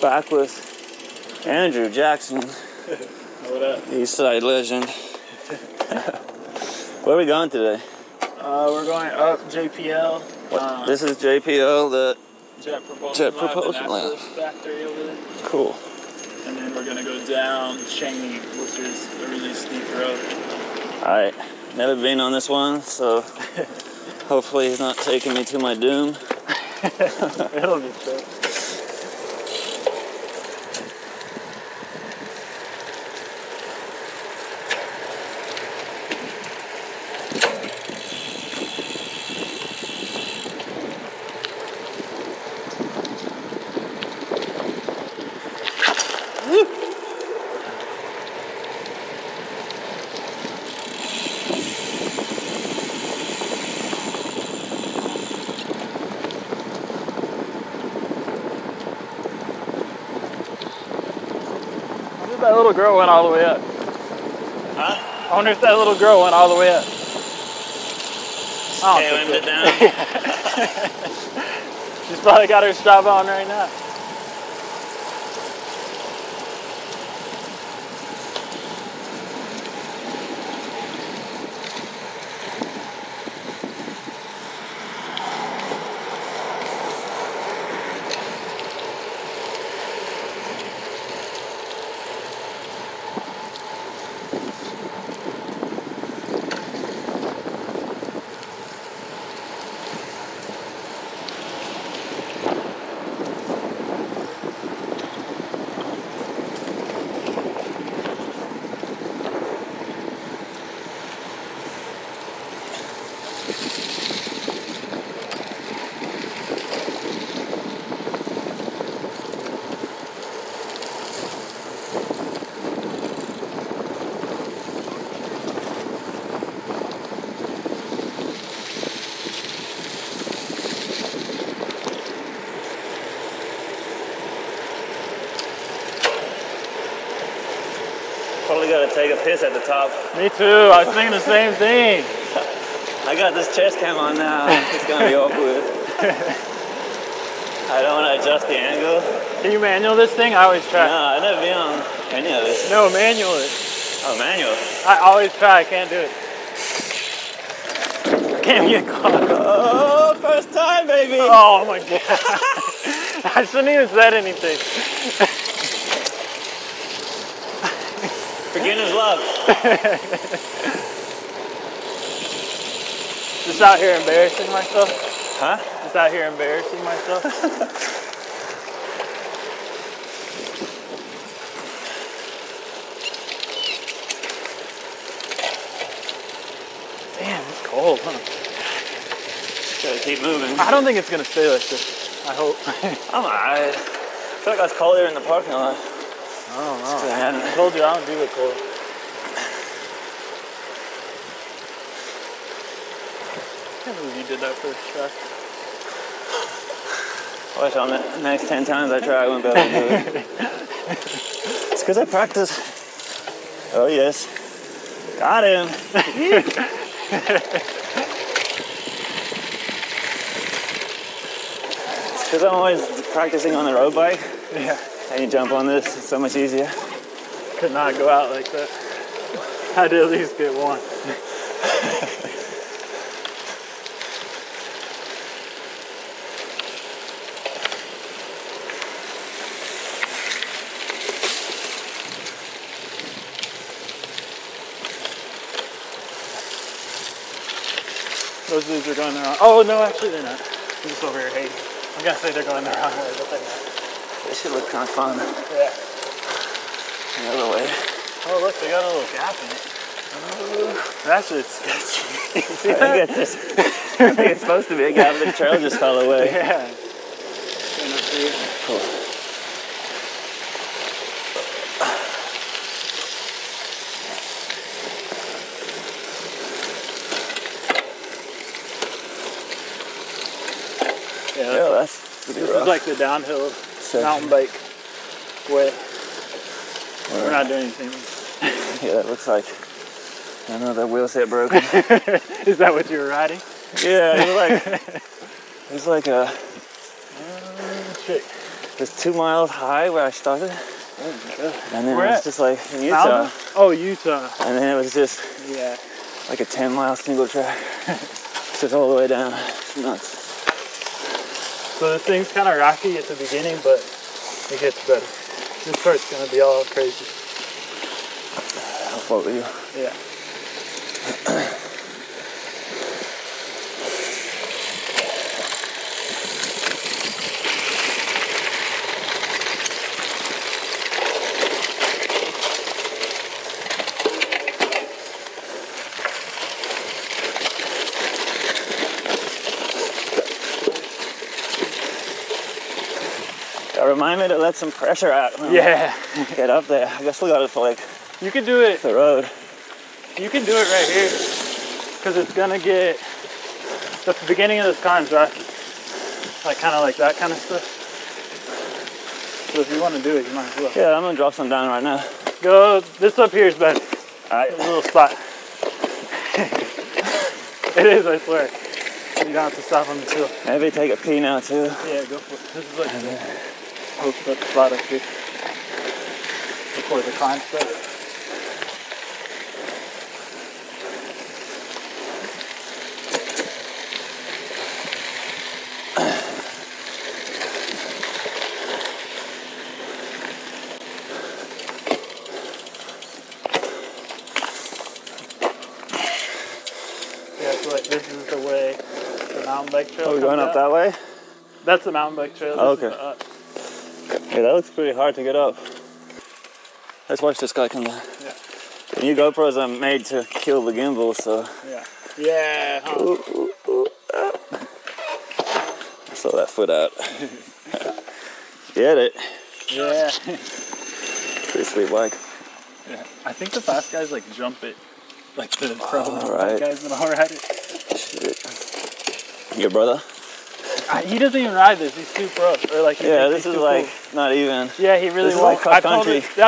Back with Andrew Jackson. What up? Eastside legend. Where are we going today? We're going up JPL. This is JPL, the Jet Propulsion Lab. Factory over there. Cool. And then we're going to go down Changi, which is a really steep road. Alright, never been on this one, so hopefully he's not taking me to my doom. It'll be tough. That little girl went all the way up. Huh? I wonder if that little girl went all the way up. Scaling it down. She's probably got her strap on right now. Probably gotta take a piss at the top. Me too, I was thinking the same thing. I got this chest cam on now, it's gonna be awkward. I don't wanna adjust the angle. Can you manual this thing? I always try. No, I've never been on any of this. No, manual it. Oh, manual? I always try, I can't do it. I can't get caught. Oh, first time, baby! Oh my god. I shouldn't even said anything. Beginner's love. Just out here embarrassing myself. Huh? Just out here embarrassing myself. Damn, it's cold, huh? Just gotta keep moving. I don't think it's gonna stay like this. I hope. I'm alright. I feel like I was colder in the parking lot. I don't know. I told you I don't do it cold. I can't believe you did that first try. Watch on the next 10 times I try, I won't be able to do it. It's because I practice. Oh, yes. Got him. It's because I'm always practicing on the road bike. Yeah. And you jump on this, it's so much easier. Could not go out like that. I did at least get one. Those dudes are going the wrong way. Oh, no, actually they're not. I'm just over here hating. I'm gonna say they're going the wrong way, but they're not. This should look kind of fun. Yeah. Another way. Oh look, they got a little gap in it. Oh. That's what it's I think it's supposed to be a gap, the trail just fell away. Yeah. Cool. Yeah, that's pretty rough. This is like the downhill. Mountain bike wet. Right. We're not doing anything. Yeah, it looks like another wheel set broken. Is that what you were riding? Yeah, it was like a trick. was 2 miles high where I started. Oh my God. And then it was just like in Utah. Alabama? Oh, Utah. And then it was just like a 10-mile single track. Just all the way down. It's nuts. So the thing's kind of rocky at the beginning, but it gets better. This part's going to be all crazy. I'll follow you. Yeah. Remind me to let some pressure out. Yeah. Get up there. I guess we got it for like. You can do it. The road. You can do it right here, because it's gonna get. The beginning of this climb's rocky. Like kind of like that kind of stuff. So if you want to do it, you might as well. Yeah, I'm gonna drop some down right now. Go. This up here is better. All right. It's a little spot. It is, I swear. You don't have to stop on the hill. Maybe take a pee now too. Yeah, go for it. This is like. Post that spot up here before the climb starts. Yeah, so like this is the way the mountain bike trail. Oh, we're going up that way? That's the mountain bike trail. Oh, okay. Yeah, that looks pretty hard to get up. Let's watch this guy come down. Yeah. The new GoPros are made to kill the gimbal, so. Yeah. Yeah. Huh? Ooh, ooh, ooh, ah. I saw that foot out. Get it. Yeah. Pretty sweet bike. Yeah. I think the fast guys like jump it. Like the pro guys that all ride it. Shit. Your brother? He doesn't even ride this. He's too pro. Or like this is like cool. Not even. Yeah, he really won't. Like I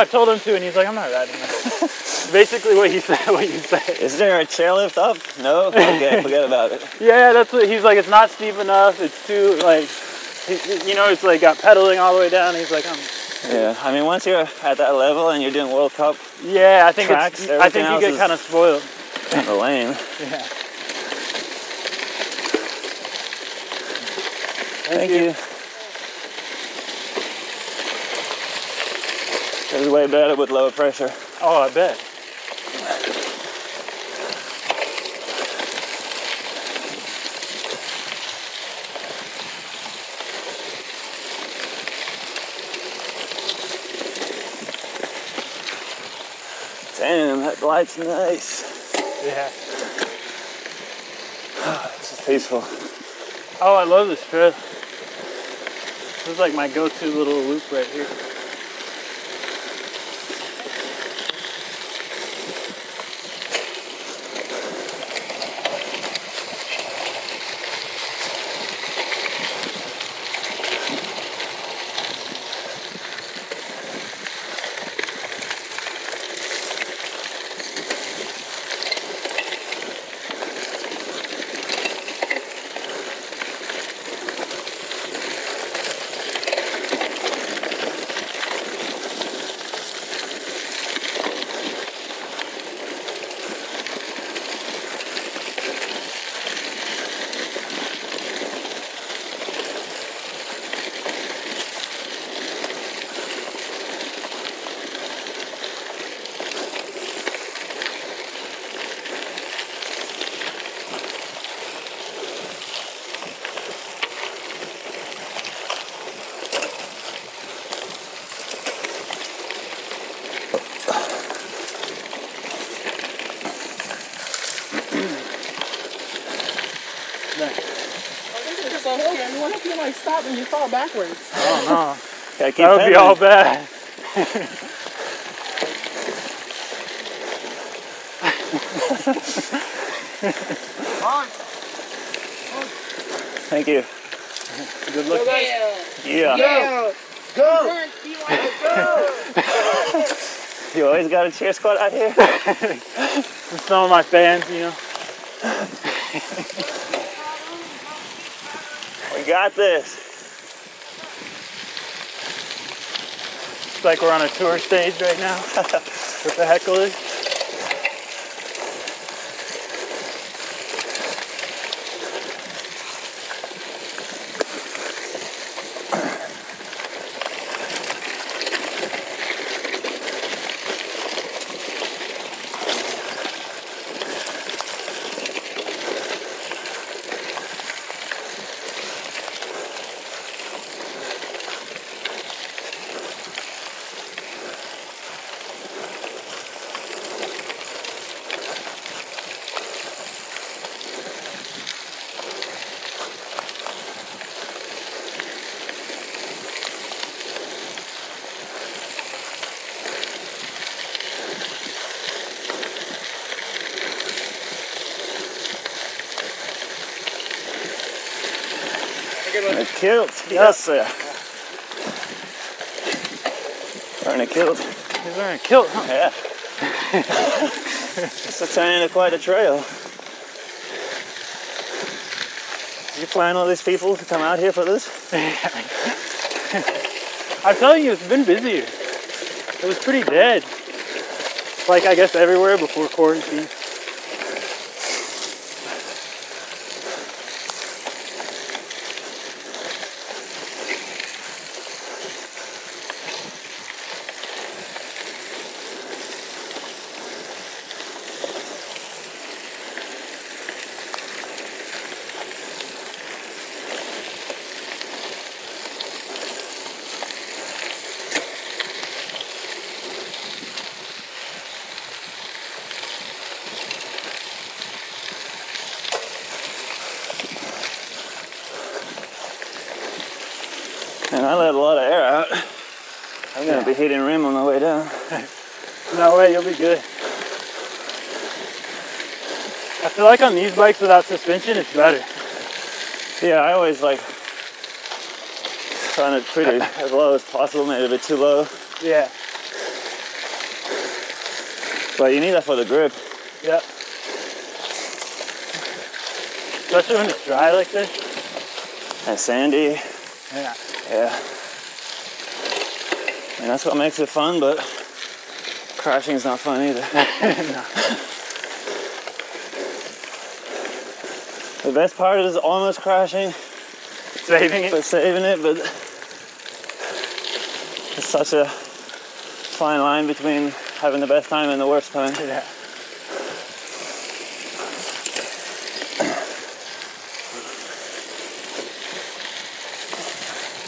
told him to, and he's like, I'm not riding this. Basically, what he said. What you said. Is there a chairlift up? No. Okay, forget about it. Yeah, that's what he's like. It's not steep enough. It's too like, you know, it's like got pedaling all the way down. He's like, I'm. Yeah, I mean, once you're at that level and you're doing World Cup. Yeah, I think tracks, it's. I think you get kind of spoiled. Kind of lame. Yeah. Thank you. It was way better with lower pressure. Oh, I bet. Damn, that light's nice. Yeah. This is peaceful. Oh, I love this trail. This is like my go-to little loop right here. Like stop and you fall backwards. Oh no. Gotta keep that would be all bad. Thank you. Good luck. Yeah. Go. Go. Go. You always got a cheer squad out here. Some of my fans, you know. Got this. Looks like we're on a tour stage right now. What the heck is it? A kilt, yes sir. Wearing a kilt. He's wearing a kilt, huh? Yeah. It's a turn into quite a trail. You plan all these people to come out here for this? I'm telling you, it's been busy. It was pretty dead. Like I guess everywhere before quarantine. And I let a lot of air out. I'm going to be hitting rim on the way down. No way, you'll be good. I feel like on these bikes without suspension, it's better. Yeah, I always like trying to put it as low as possible, maybe a bit too low. Yeah. But you need that for the grip. Yep. Especially when it's dry like this. And sandy. Yeah. Yeah. And that's what makes it fun, but crashing is not fun either. No. The best part is almost crashing. Saving it, but it's such a fine line between having the best time and the worst time. Yeah.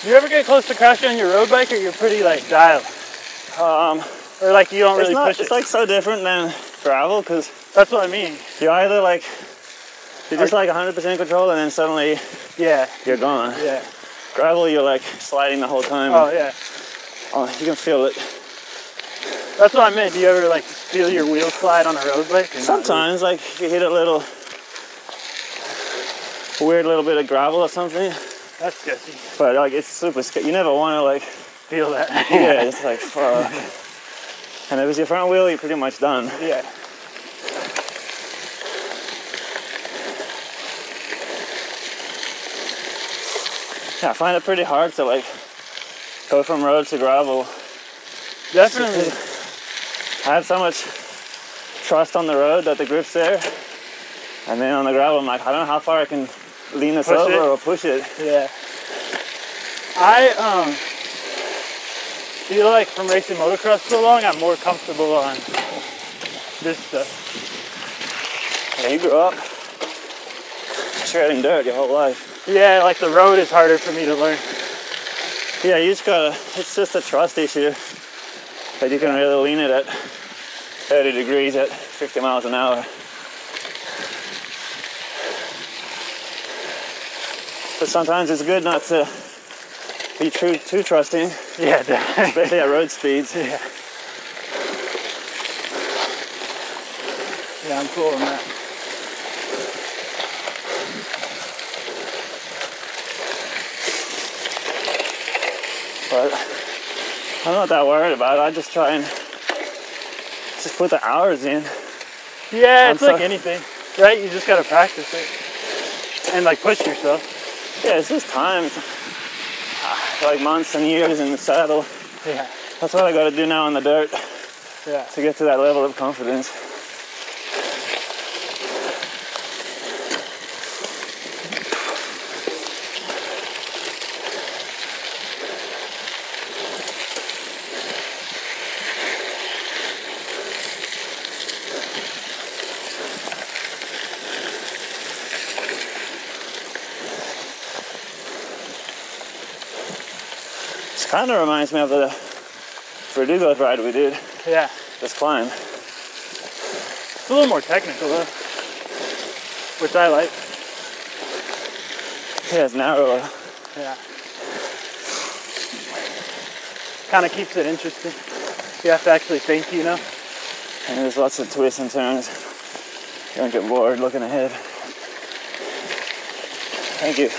Do you ever get close to crashing on your road bike, or you're pretty like dialed? Or like you don't really push it? It's like so different than gravel, because that's what I mean. You either like you're just like 100% control, and then suddenly you're gone. Yeah. Gravel, you're like sliding the whole time. Oh yeah. Oh, you can feel it. That's what I meant. Do you ever like feel your wheel slide on a road bike? Sometimes, like if you hit a little weird little bit of gravel or something. That's sketchy. But like it's super sketchy. You never want to like feel that. Yeah, it's like fuck. And if it's your front wheel, you're pretty much done. Yeah. Yeah, I find it pretty hard to like go from road to gravel. Definitely. I have so much trust on the road that the grip's there. And then on the gravel, I'm like, I don't know how far I can lean us over or push it. Yeah. I feel like from racing motocross so long, I'm more comfortable on this stuff. Yeah, you grew up shredding dirt your whole life. Yeah, like the road is harder for me to learn. Yeah, you just gotta, it's just a trust issue that you can really lean it at 30 degrees at 50 miles an hour. But sometimes it's good not to be too trusting. Yeah, definitely. Especially at road speeds. Yeah. Yeah, I'm cool on that. But I'm not that worried about it. I just try and just put the hours in. Yeah, it's like anything, right? You just gotta practice it and like push yourself. Yeah, it's just time. Like months and years in the saddle. Yeah. That's what I got to do now on the dirt, yeah, to get to that level of confidence. Kind of reminds me of the Verdugo ride we did. Yeah. This climb. It's a little more technical though, which I like. Yeah, it's narrower. Yeah. Kind of keeps it interesting. You have to actually think, you know. And there's lots of twists and turns. You don't get bored looking ahead. Thank you.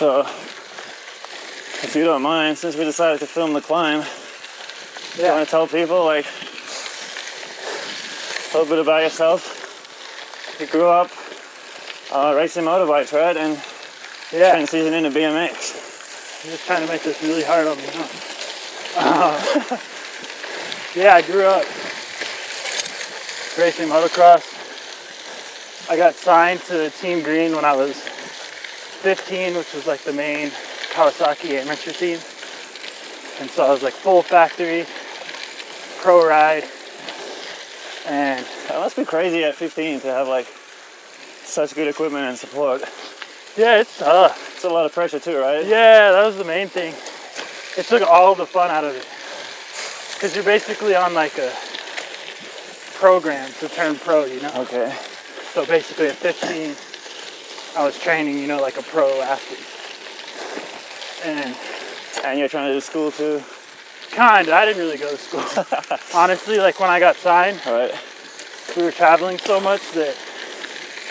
So, if you don't mind, since we decided to film the climb, yeah, you want to tell people, like, a little bit about yourself? You grew up racing motorbikes, right? And yeah, transitioned into BMX. I'm just trying to make this really hard on me, huh? Yeah, I grew up racing motocross. I got signed to Team Green when I was 15, which was like the main Kawasaki amateur team, and so I was like full factory, pro ride, and that must be crazy at 15 to have like such good equipment and support. Yeah, it's tough. It's a lot of pressure too, right? Yeah, that was the main thing. It took all the fun out of it, because you're basically on like a program to turn pro, you know? Okay. So basically at 15, I was training, you know, like a pro athlete. And you're trying to do school too? Kinda, I didn't really go to school. Honestly, like when I got signed, right, we were traveling so much that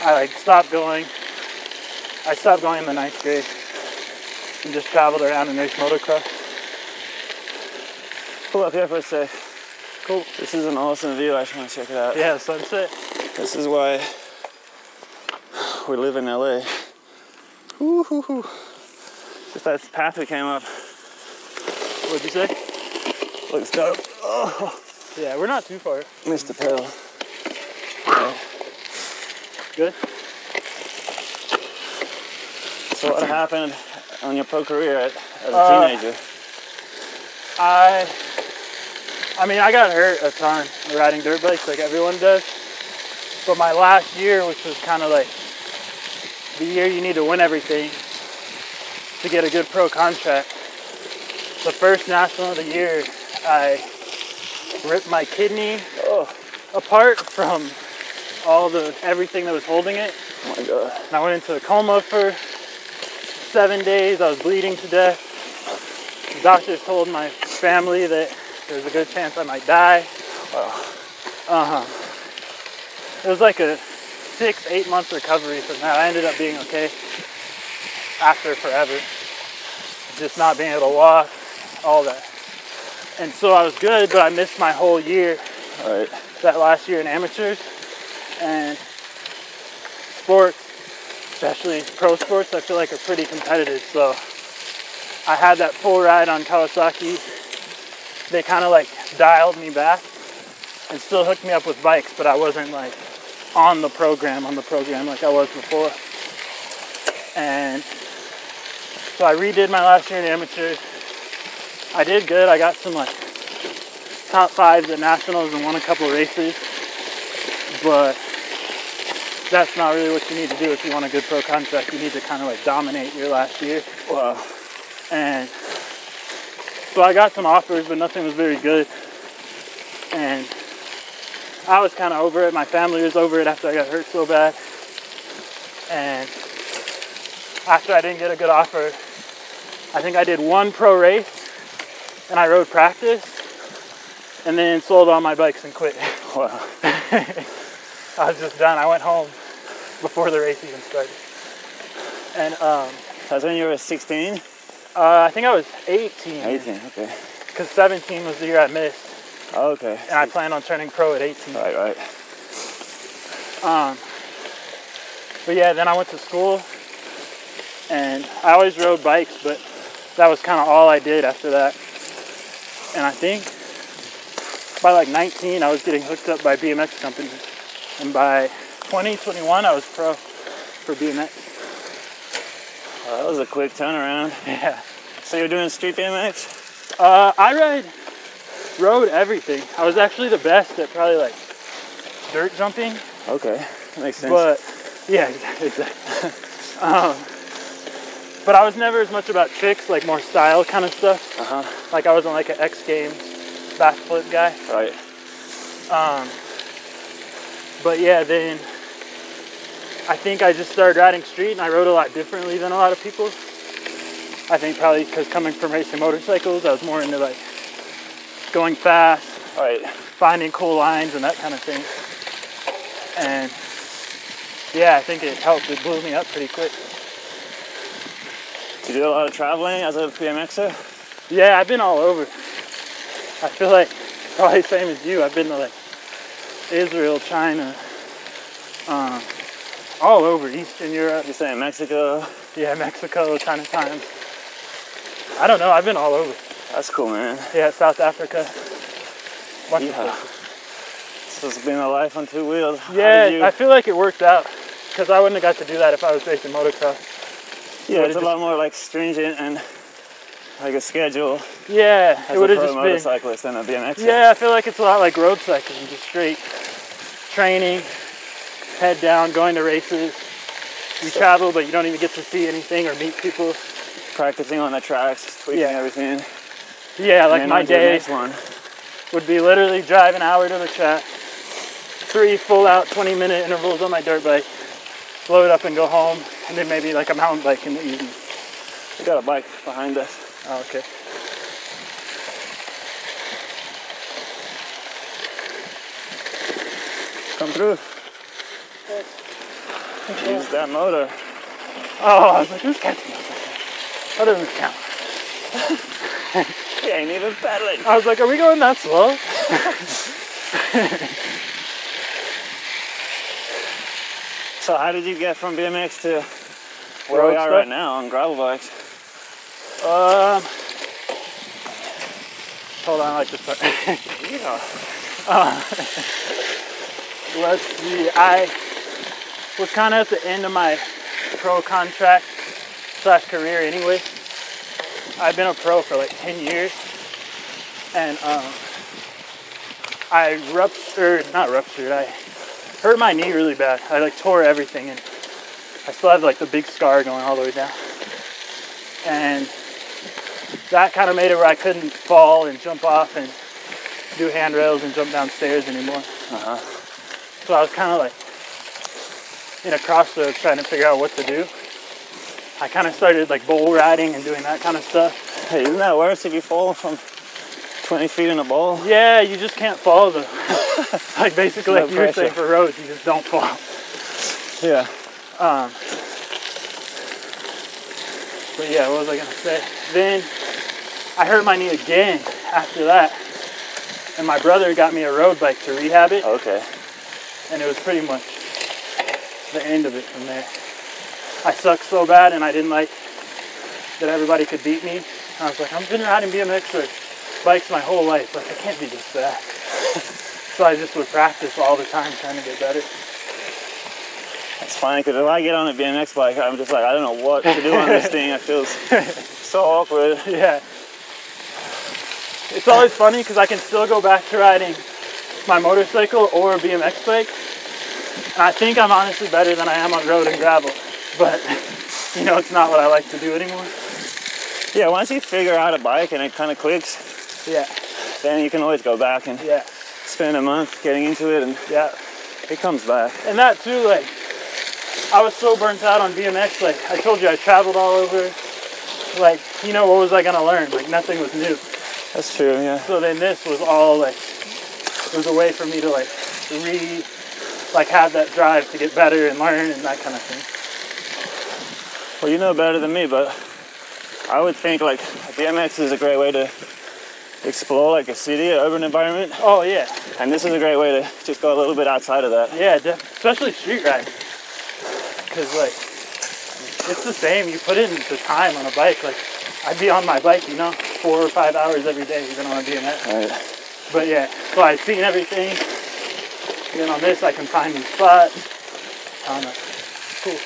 I like stopped going. I stopped going in the 9th grade and just traveled around and raced motocross. Pull up here for a sec. Cool. This is an awesome view, I just want to check it out. Yeah, sunset. This is why we live in LA. Woo-hoo-hoo. Just that path we came up. What'd you say? Looks dope. Oh. Yeah, we're not too far. Missed the pedal. Okay. Good? So what happened on your pro career as a teenager? I I mean, I got hurt a ton riding dirt bikes like everyone does. But my last year, which was kind of like the year you need to win everything to get a good pro contract, the first national of the year, I ripped my kidney apart from all the everything that was holding it. Oh my God. And I went into a coma for 7 days. I was bleeding to death. The doctors told my family that there's a good chance I might die. Wow. It was like a 6-8 month recovery from that. I ended up being okay after forever. Just not being able to walk, all that. And so I was good, but I missed my whole year. All right. That last year in amateurs and sports, especially pro sports, I feel like are pretty competitive. So I had that full ride on Kawasaki. They kind of like dialed me back and still hooked me up with bikes, but I wasn't like on the program like I was before. And so I redid my last year in amateurs. I did good. I got some like top fives at nationals and won a couple of races, but that's not really what you need to do if you want a good pro contract. You need to kind of like dominate your last year. Wow. And so I got some offers, but nothing was very good. And I was kind of over it. My family was over it after I got hurt so bad. And after I didn't get a good offer, I think I did one pro race and I rode practice and then sold all my bikes and quit. Wow. I was just done. I went home before the race even started. And that's when you were 16? I think I was 18. 18, okay. Because 17 was the year I missed. Oh, okay. And I planned on turning pro at 18. Right. But yeah, then I went to school, and I always rode bikes, but that was kind of all I did after that. And I think by like 19, I was getting hooked up by BMX companies. And by 21, I was pro for BMX. Well, that was a quick turnaround. Yeah. So you were doing street BMX? I rode everything. I was actually the best at probably like dirt jumping. Okay, that makes sense. But yeah, exactly. But I was never as much about tricks, like more style kind of stuff. Like I wasn't like an X Games backflip guy. Right. But yeah, then I think I just started riding street and I rode a lot differently than a lot of people. I think probably because coming from racing motorcycles, I was more into like going fast, right, finding cool lines and that kind of thing. And yeah, I think it helped. It blew me up pretty quick. Do you do a lot of traveling as a BMXer? Yeah, I've been all over. I feel like probably same as you. I've been to like Israel, China, all over Eastern Europe. You're saying Mexico? Yeah, Mexico, China times. I don't know, I've been all over. That's cool, man. Yeah, South Africa. Yeah. So it's been a life on two wheels. Yeah, I feel like it worked out because I wouldn't have got to do that if I was racing motocross. Yeah, it's a lot more like stringent and like a schedule. Yeah, it would have just been a motorcyclist than a BMX. Yeah, I feel like it's a lot like road cycling, just straight training, head down, going to races. You travel, but you don't even get to see anything or meet people. Practicing on the tracks, tweaking everything. Yeah, like my day would be literally drive an hour to the track, 3 full-out 20-minute intervals on my dirt bike, load up and go home, and then maybe like a mountain bike in the evening. We got a bike behind us. Oh, okay. Come through. Okay. Use that motor. Oh, I was like, who's catching us? That doesn't count. He ain't even pedaling. I was like, are we going that slow? So how did you get from BMX to where we are right now on gravel bikes? Hold on, I like this part. Let's see, I was kind of at the end of my pro contract / career anyway. I've been a pro for like 10 years, and I hurt my knee really bad. I like tore everything, and I still have like the big scar going all the way down. And that kind of made it where I couldn't fall and jump off and do handrails and jump downstairs anymore. Uh-huh. So I was kind of like in a crossroads trying to figure out what to do. I kind of started like bowl riding and doing that kind of stuff. Hey, isn't that worse if you fall from 20 feet in a bowl? Yeah, you just can't follow them. Like basically, no like pressure. You were saying for roads, you just don't fall. Yeah. But yeah, what was I gonna say? Then I hurt my knee again after that, and my brother got me a road bike to rehab it. Okay. And it was pretty much the end of it from there. I sucked so bad, and I didn't like that everybody could beat me. I was like, I've been riding BMX or bikes my whole life, like I can't be this bad. So I just would practice all the time trying to get better. It's funny because if I get on a BMX bike, I'm just like, I don't know what to do on this thing. It feels so awkward. Yeah. It's always funny because I can still go back to riding my motorcycle or a BMX bike. And I think I'm honestly better than I am on road and gravel. But, you know, it's not what I like to do anymore. Yeah, once you figure out a bike and it kind of clicks, yeah, then you can always go back and yeah, spend a month getting into it and yeah, it comes back. And that too, like, I was so burnt out on BMX, like I told you I traveled all over, like, you know, what was I gonna learn? Like nothing was new. That's true, yeah. So then this was all like, it was a way for me to like have that drive to get better and learn and that kind of thing. Well, you know better than me, but I would think like BMX is a great way to explore like a city, an urban environment. Oh yeah. And this is a great way to just go a little bit outside of that. Yeah, especially street riding. Because, like, it's the same. You put in the time on a bike. Like, I'd be on my bike, you know, 4 or 5 hours every day, even on a BMX. Right. But, yeah, so I've seen everything. And then on this, I can find new spots. I don't know. Cool.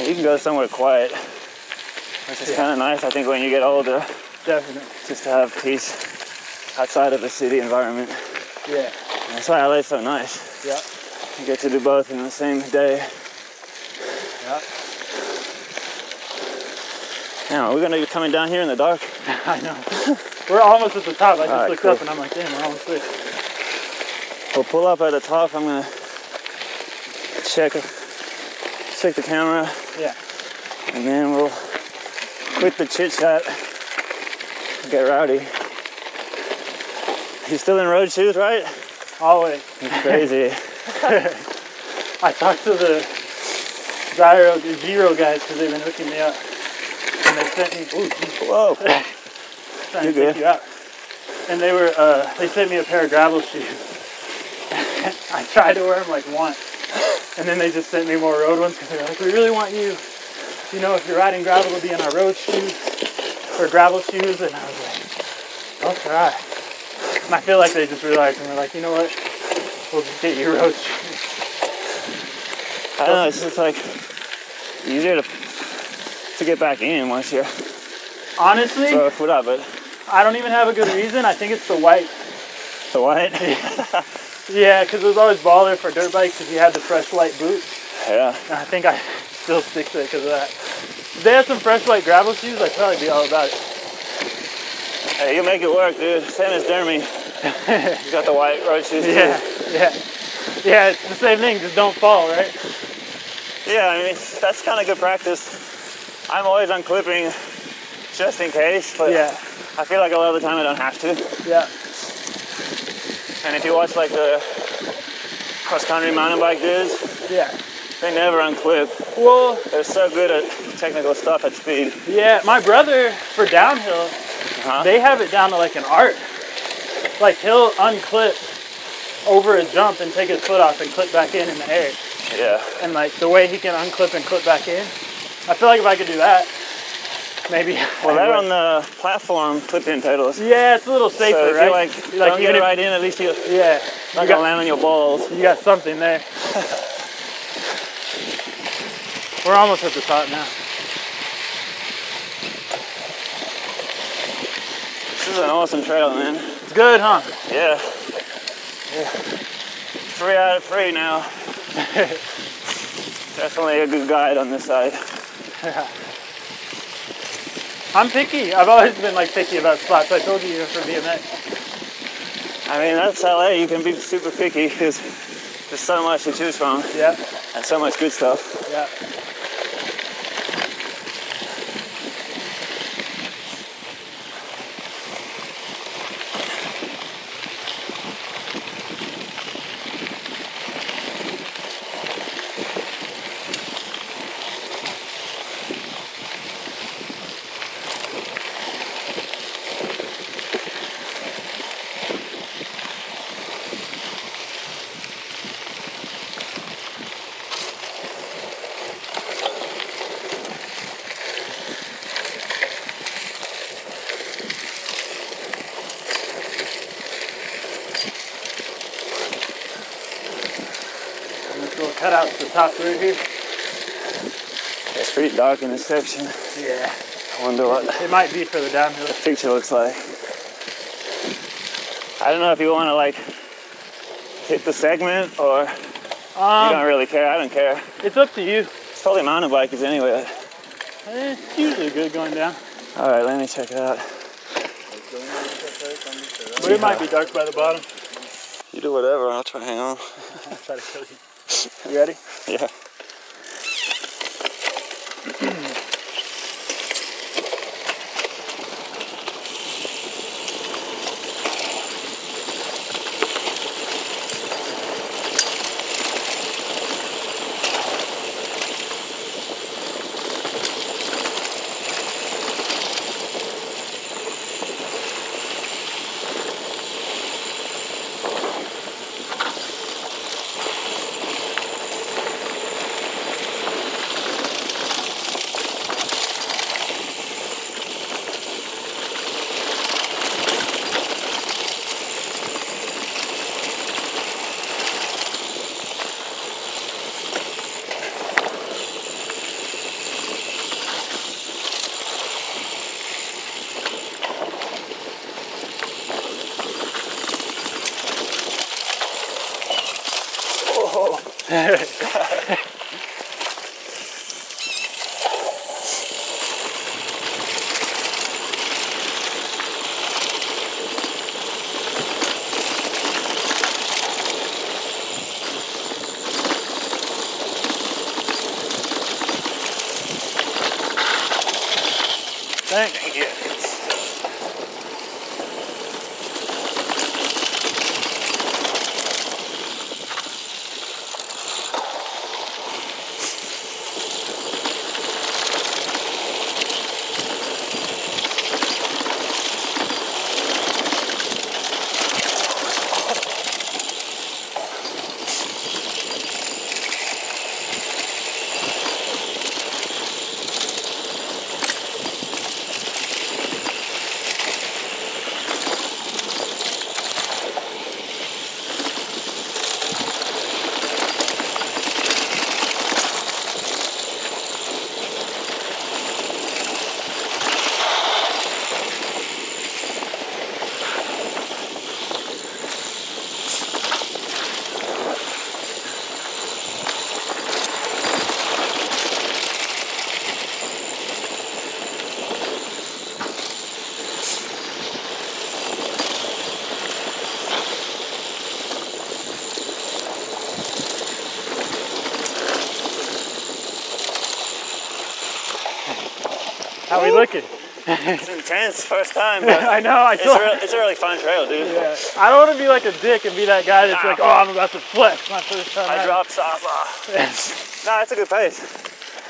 And you can go somewhere quiet, which is yeah, kind of nice, I think, when you get older. Definitely. Just to have peace outside of the city environment. Yeah. And that's why LA's so nice. Yeah. You get to do both in the same day. Now, we're going to be coming down here in the dark. I know. We're almost at the top. I just right, looked cool up and I'm like, damn, we're almost there. We'll pull up at the top. I'm going to check the camera. Yeah. And then we'll quit the chit-chat and get rowdy. You still in road shoes, right? Always. It's crazy. I talked to the Giro guys because they've been hooking me up. And they sent me, ooh, whoa, trying to pick you up. And they were, they sent me a pair of gravel shoes. I tried to wear them like once, and then they just sent me more road ones because they were like, we really want you, you know, if you're riding gravel, to be in our road shoes or gravel shoes. And I was like, I'll try. And I feel like they just realized and were like, you know what, we'll just get you road shoes. I don't know, it's just like easier to get back in once you're honestly throw a foot up it. I don't even have a good reason. I think it's the white. The white? Yeah, because it was always baller for dirt bikes because you had the fresh white boots. Yeah. And I think I still stick to it because of that. If they had some fresh white gravel shoes, I'd probably be all about it. Hey, you make it work, dude. Send us Jeremy. You got the white road shoes yeah, too. Yeah. Yeah, it's the same thing. Just don't fall, right? Yeah, I mean, that's kind of good practice. I'm always unclipping just in case, but yeah, I feel like a lot of the time I don't have to. Yeah. And if you watch like the cross-country mountain bike dudes, yeah, they never unclip. Well, they're so good at technical stuff at speed. Yeah, my brother for downhill, they have it down to like an art. Like he'll unclip over a jump and take his foot off and clip back in the air. Yeah. And like the way he can unclip and clip back in. I feel like if I could do that, maybe. Well, they're on the platform clip-in pedals. Yeah, it's a little safer, so if right? You like don't get right in, at least you yeah, not gonna land on your balls. You got something there. We're almost at the top now. This is an awesome trail, man. It's good, huh? Yeah. Yeah. 3 out of 3 now. Definitely a good guide on this side. Yeah. I'm picky. I've always been like picky about spots. I told you for BMX. I mean, that's LA. You can be super picky because there's so much to choose from. Yeah. And so much good stuff. Yeah. Cutouts to the top through here. It's pretty dark in this section. Yeah. I wonder what it might be for the downhill. The picture looks like. I don't know if you want to like hit the segment or you don't really care. I don't care. It's up to you. It's probably mountain bikers anyway. It's usually good going down. All right, let me check it out. It might be dark by the bottom. You do whatever. I'll try to hang on. I'll try to kill you. You ready? Yeah. How we looking? It's intense, first time. But I know, it's a really fun trail, dude. Yeah. I don't want to be like a dick and be that guy that's like, oh, I'm about to flex my first time. I dropped Saba. No, it's a good pace.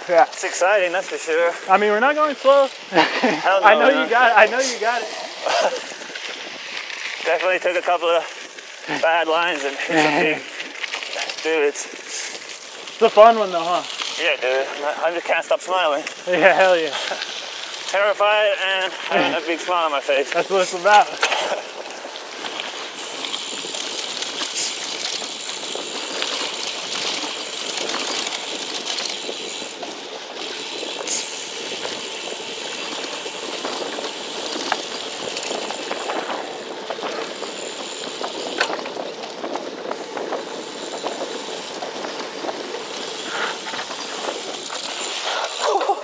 Yeah. It's exciting, that's for sure. I mean, we're not going slow. I know you got it. Definitely took a couple of bad lines and hit some big dudes. It's a fun one though, huh? Yeah, dude. I just can't stop smiling. Yeah, hell yeah. Terrified and having a big smile on my face. That's what it's about.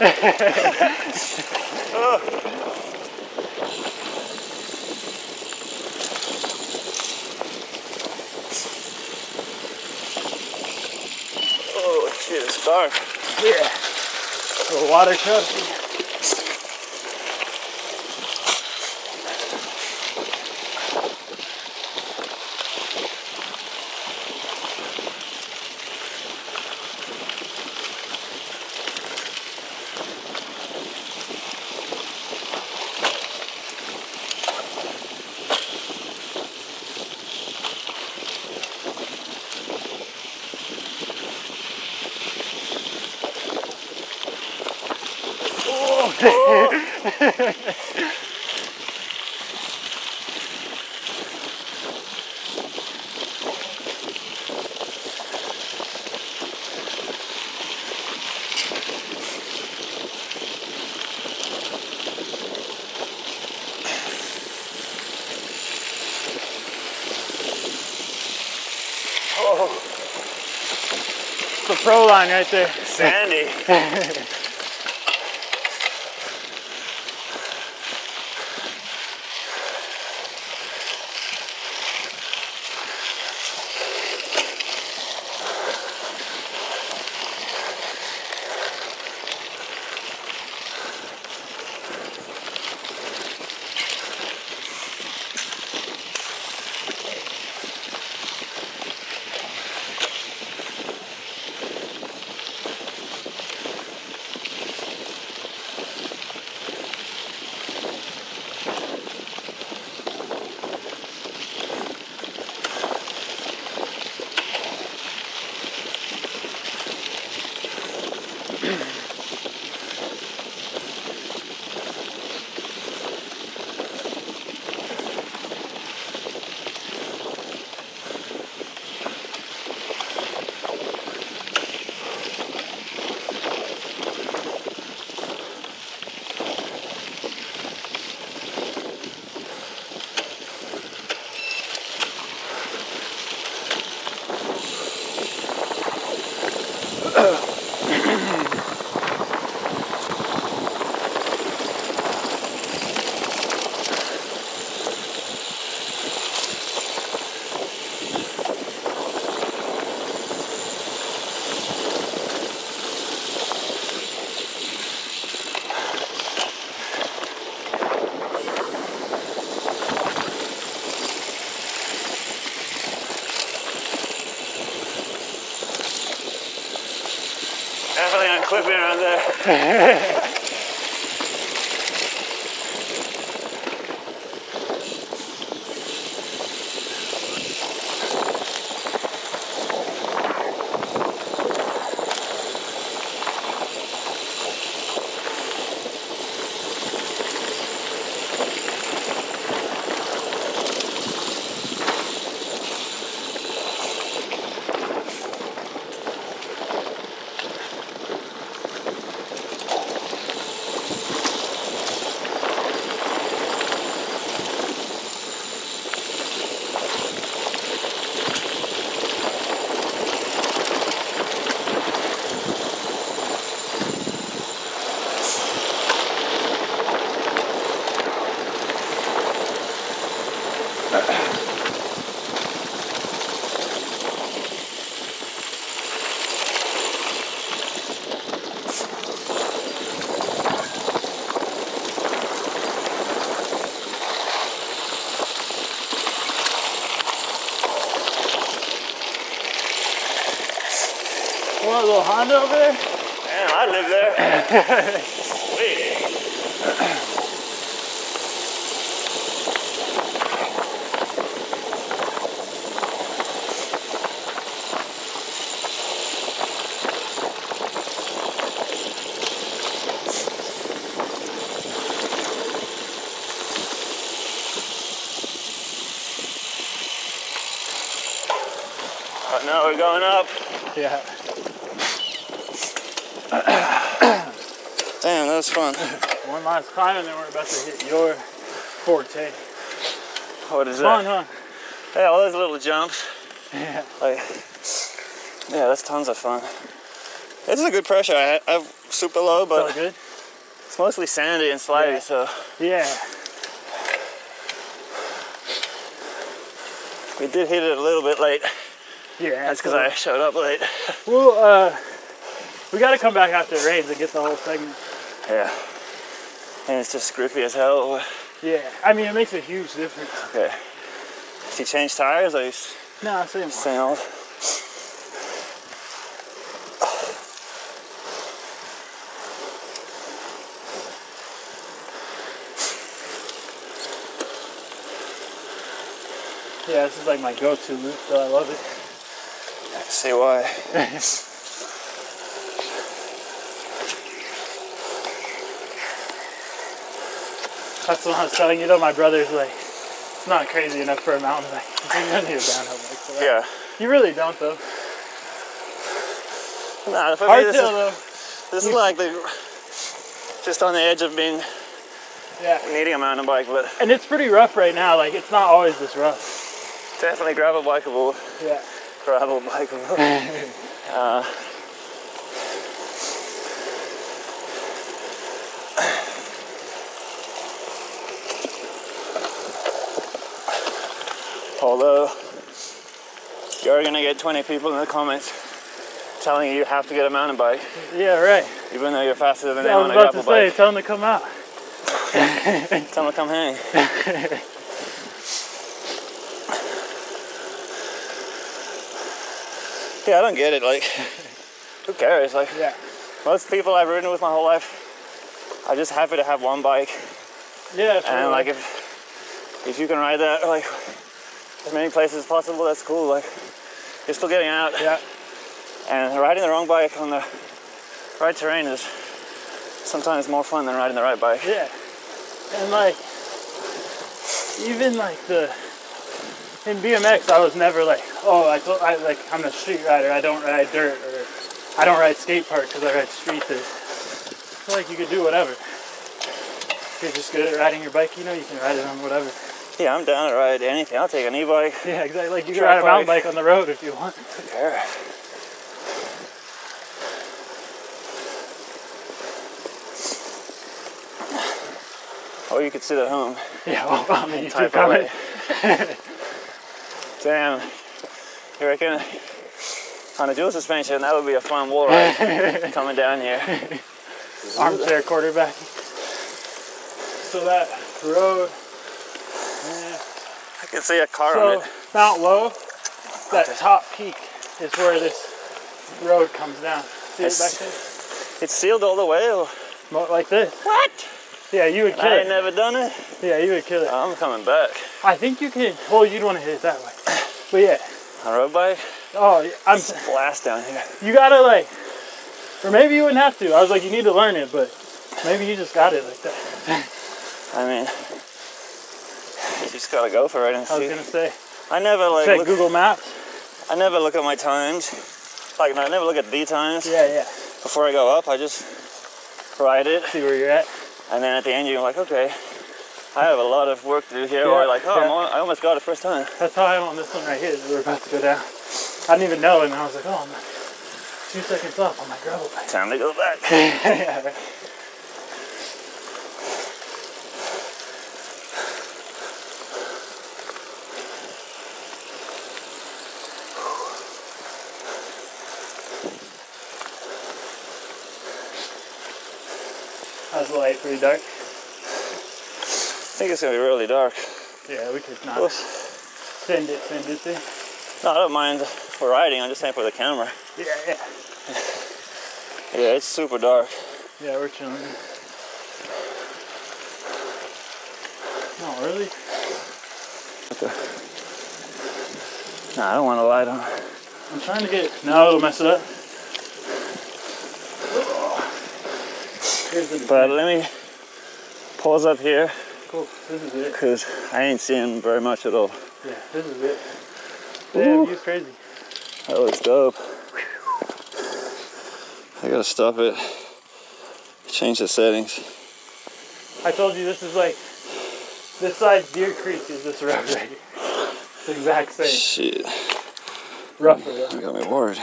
Oh shit, it's dark. Yeah. The water shot. Pro line right there. Sandy. Clipping around there. A little Honda over there? Damn, I live there. Sweet. Oh, now we're going up. Yeah. Damn, that was fun. One last climb and then we're about to hit your forte. What is that? Fun, huh? Yeah, all those little jumps. Yeah. Like, yeah, that's tons of fun. This is a good pressure. I've super low, but good. It's mostly sandy and slaty, yeah. So yeah. We did hit it a little bit late. Yeah, that's because I showed up late. Well, we got to come back after it rains and get the whole segment. Yeah, and it's just grippy as hell. Yeah, I mean it makes a huge difference. Okay. Did you change tires or? No, same old. Yeah, this is like my go-to loop, so I love it. I can see why. That's what I was telling you though, my brother's like, it's not crazy enough for a mountain bike. You don't need a downhill bike for that. Yeah. You really don't though. Nah, if I mean, this is like the, just on the edge of being, yeah, needing a mountain bike. But and it's pretty rough right now, like it's not always this rough. Definitely gravel bikeable. Yeah. Gravel bikeable. Although you're gonna get 20 people in the comments telling you have to get a mountain bike. Yeah, right. Even though you're faster than them on a gravel bike. I was about to say, tell them to come out. Tell them to come hang. Yeah, I don't get it, like, who cares, like, yeah. Most people I've ridden with my whole life are just happy to have one bike. Yeah. And, like, if you can ride that, like, as many places as possible, that's cool, like, you're still getting out. Yeah. And riding the wrong bike on the right terrain is sometimes more fun than riding the right bike. Yeah. And, like, even, like, in BMX, I was never like, oh, I'm a street rider. I don't ride dirt, or I don't ride skate park because I ride streets. It's like you could do whatever. If you're just good at riding your bike, you know, you can ride it on whatever. Yeah, I'm down to ride anything. I'll take an e-bike. Yeah, exactly. Like you can ride a mountain bike on the road if you want. Okay. Or you could sit at home. Yeah, well, on the YouTube comment. Damn, you reckon on a dual suspension that would be a fun wall ride coming down here. Armchair quarterback. So that road, yeah. I can see a car on it. Mount Lowe, that top peak is where this road comes down. See it back there? It's sealed all the way? Or? Like this. What? Yeah, you would kill it. I ain't never done it. Yeah, you would kill it. I'm coming back. I think you could, well, you'd want to hit it that way. But yeah. On a road bike? Oh, I'm blast down here. You gotta like, or maybe you wouldn't have to. I was like, you need to learn it, but maybe you just got it like that. I mean, you just gotta go for it and see. I was gonna say. I never like look, Google Maps. I never look at my times. Like, I never look at the times. Yeah, yeah. Before I go up, I just ride it. See where you're at. And then at the end, you're like, okay, I have a lot of work to do here. Yeah, or like, oh, yeah. I almost got it first time. That's how I am on this one right here. We're about to go down. I didn't even know, and I was like, oh, I'm like 2 seconds off on my gravel bike. Time to go back. Yeah, right. How's the light? Pretty dark? I think it's going to be really dark. Yeah, we could not send it there. No, I don't mind for riding, I'm just saying for the camera. Yeah, yeah. Yeah, it's super dark. Yeah, we're chilling. Not really. Okay. No, I don't want a light on. I'm trying to get... No, it'll mess it up. But let me pause up here. Cool, this is it. Because I ain't seeing very much at all. Yeah, this is it. Damn, you're crazy. That was dope. I gotta stop it. Change the settings. I told you this is like, this side Deer Creek is this road right here. It's the exact same. Shit. Roughly. You got me worried.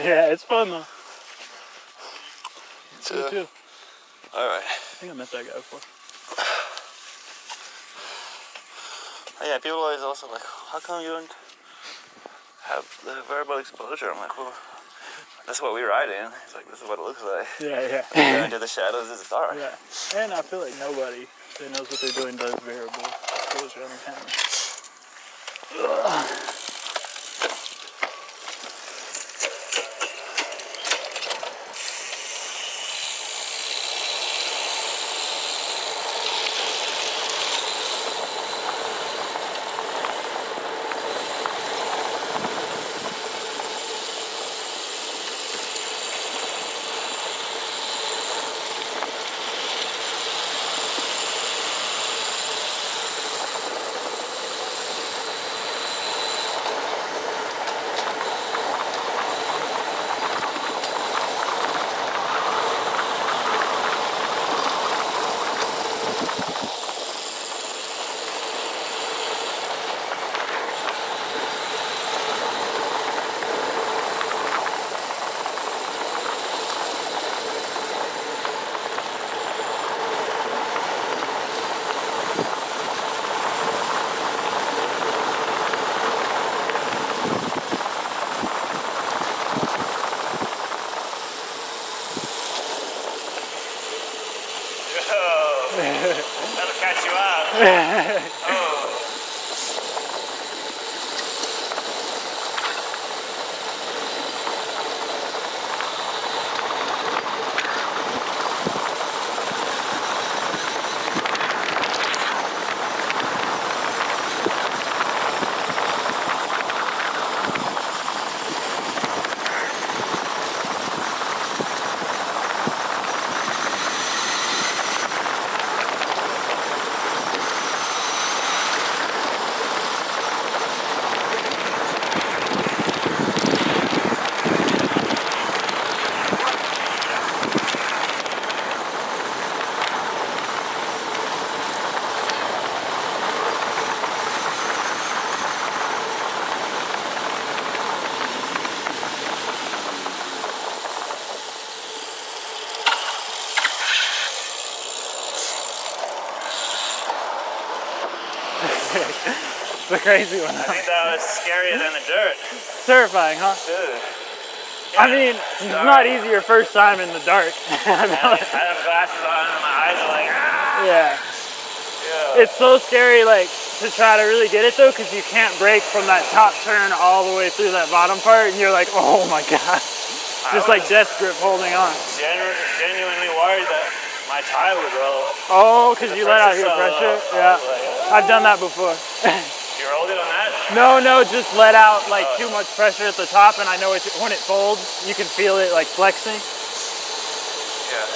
Yeah, it's fun though. It's cool too. All right. I think I met that guy before. Oh, yeah, people always also like, how come you don't have the verbal exposure? I'm like, well, that's what we ride in. It's like, this is what it looks like. Yeah, yeah. Under the shadows, it's dark. Yeah, and I feel like nobody that knows what they're doing does variable exposure on the camera. Ugh. The crazy one. I think that was scarier than the dirt. Terrifying, huh? Dude. Yeah, I mean, it's not easy your first time in the dark. I have glasses on and my eyes are like, ah! Yeah. It's so scary, like, to try to really get it though, because you can't brake from that top turn all the way through that bottom part, and you're like, oh my god. Just like death grip holding on. Genuinely worried that my tire would roll. Oh, because you let out your pressure? Yeah. I've done that before. You rolled it on that? No, just let out like too much pressure at the top, and I know it's, when it folds, you can feel it like flexing. Yeah.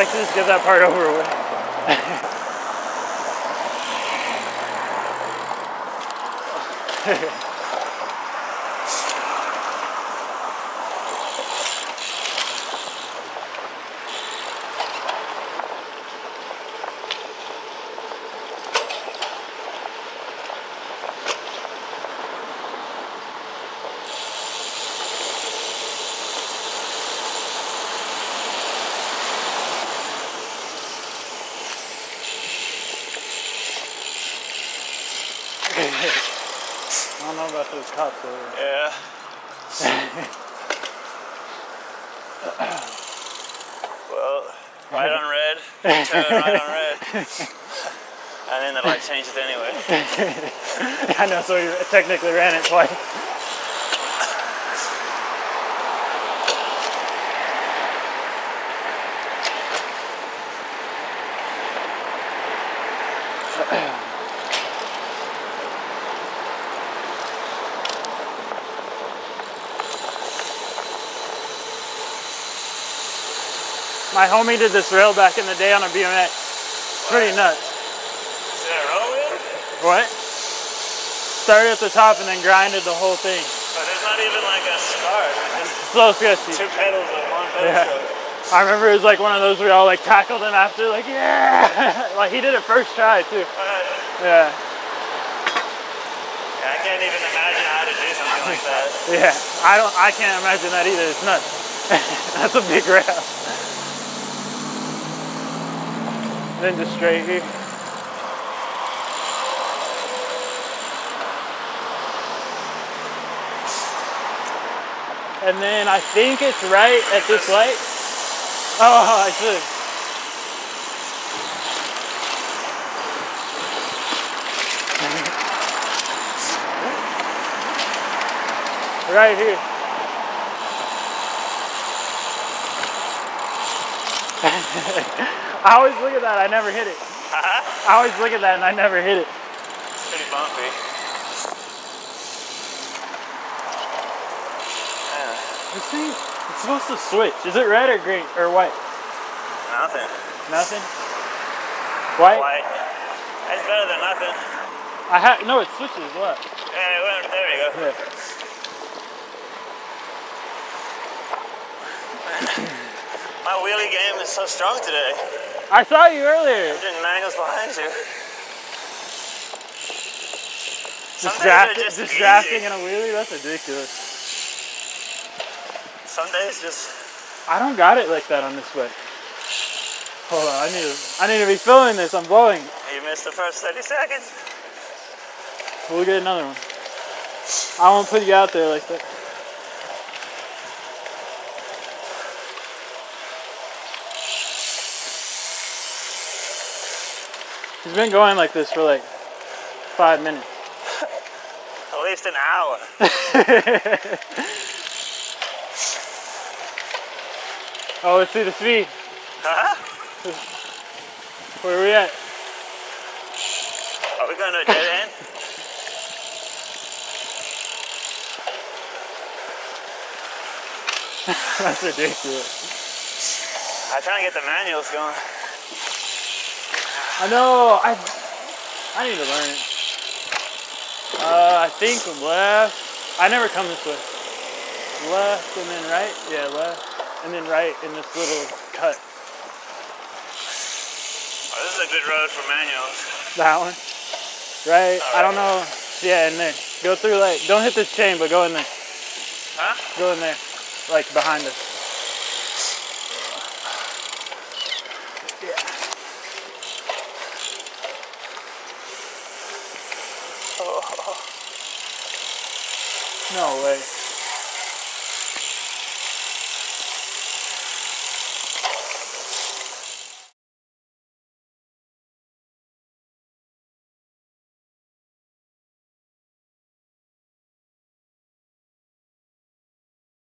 I should just get that part over with. I don't know about those cups over there. Yeah. Well, right on red, turn right on red. And then the light changes anyway. I know, so you technically ran it twice. My homie did this rail back in the day on a BMX. It's pretty nuts. Is that a roll wheel? What? Started at the top and then grinded the whole thing. But there's not even like a start. It's so sketchy. Two pedals and one pedal stroke. I remember it was like one of those we all like tackled him after, like, yeah! Like he did it first try too. Yeah. I can't even imagine how to do something like that. Yeah, I can't imagine that either. It's nuts. That's a big rail. Then just straight here. And then I think it's right at this light. Oh, I see. Right here. I always look at that, I never hit it. I always look at that and I never hit it. It's pretty bumpy. Yeah. This thing, it's supposed to switch. Is it red or green or white? Nothing. Nothing? White? White. That's better than nothing. No, it switches left. Yeah, it went, there we go. Yeah. My wheelie game is so strong today. I saw you earlier. I'm doing manuals behind you. Just drafting in a wheelie? That's ridiculous. Some days just... I don't got it like that on this way. Hold on, I need to be filming this. I'm blowing. You missed the first 30 seconds. We'll get another one. I won't put you out there like that. He's been going like this for like 5 minutes. At least an hour. Oh, let's see the speed. Huh? Where are we at? Are we going to a dead end? That's ridiculous. I'm trying to get the manuals going. I know, I need to learn it. I think left. I never come this way. Left and then right. Yeah, left and then right in this little cut. Oh, this is a good road for manuals. That one? Right? Oh, I don't know. Yeah, in there. Go through like, don't hit this chain, but go in there. Huh? Go in there, like behind us. No way.